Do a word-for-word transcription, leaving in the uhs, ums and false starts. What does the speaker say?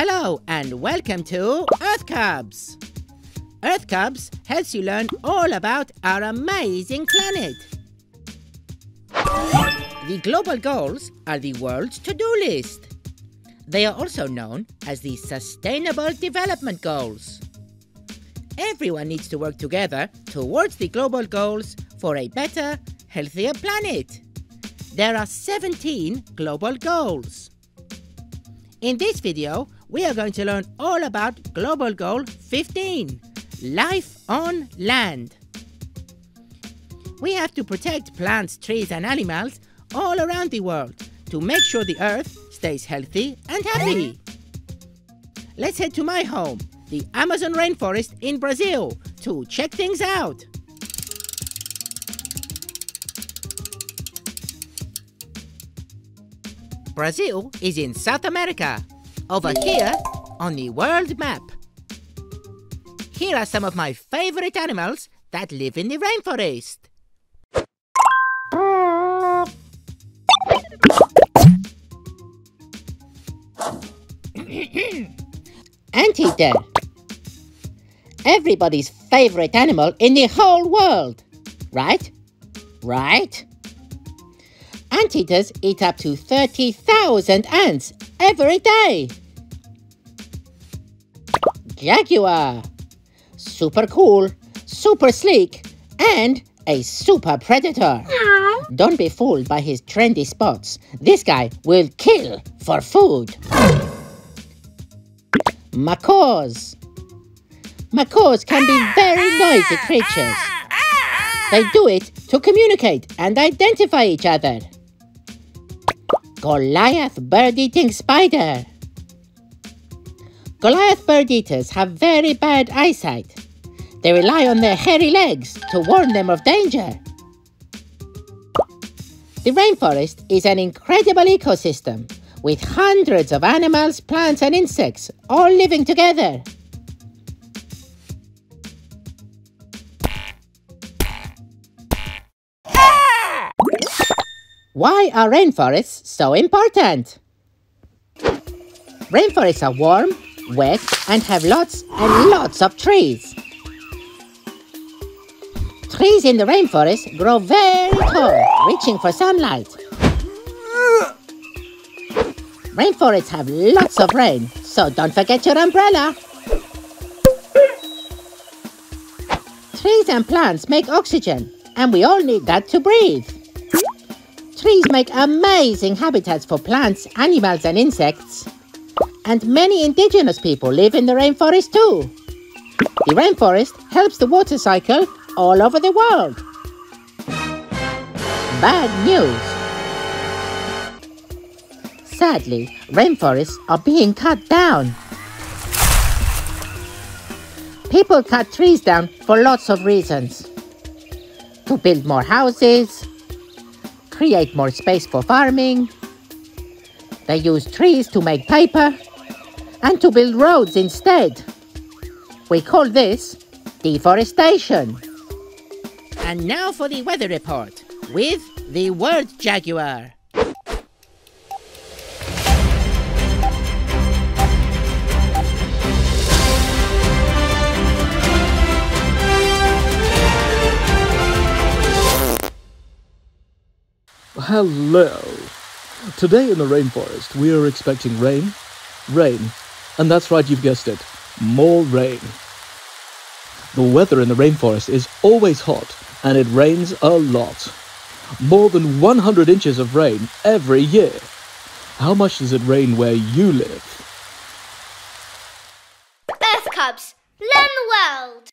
Hello and welcome to Earth Cubs! Earth Cubs helps you learn all about our amazing planet. The global goals are the world's to-do list. They are also known as the Sustainable Development Goals. Everyone needs to work together towards the global goals for a better, healthier planet. There are seventeen global goals. In this video, we are going to learn all about Global Goal fifteen, Life on Land. We have to protect plants, trees and animals all around the world to make sure the Earth stays healthy and happy. Let's head to my home, the Amazon Rainforest in Brazil, to check things out. Brazil is in South America, over here on the world map. Here are some of my favorite animals that live in the rainforest. Anteater, everybody's favorite animal in the whole world, right? Right? Anteaters eat up to thirty thousand ants every day. Jaguar. Super cool, super sleek, and a super predator. Aww. Don't be fooled by his trendy spots. This guy will kill for food. Macaws. Macaws can be very noisy creatures. They do it to communicate and identify each other. Goliath bird-eating spider. Goliath bird-eaters have very bad eyesight. They rely on their hairy legs to warn them of danger. The rainforest is an incredible ecosystem with hundreds of animals, plants and insects all living together. Why are rainforests so important? Rainforests are warm, wet, and have lots and lots of trees. Trees in the rainforest grow very tall, reaching for sunlight. Rainforests have lots of rain, so don't forget your umbrella. Trees and plants make oxygen, and we all need that to breathe. Trees make amazing habitats for plants, animals and insects. And many indigenous people live in the rainforest too. The rainforest helps the water cycle all over the world. Bad news. Sadly, rainforests are being cut down. People cut trees down for lots of reasons. To build more houses, create more space for farming. They use trees to make paper and to build roads instead. We call this deforestation. And now for the weather report with the World Jaguar. Hello! Today in the rainforest we are expecting rain, rain, and that's right, you've guessed it, more rain. The weather in the rainforest is always hot and it rains a lot. More than one hundred inches of rain every year. How much does it rain where you live? Earth Cubs, learn the world!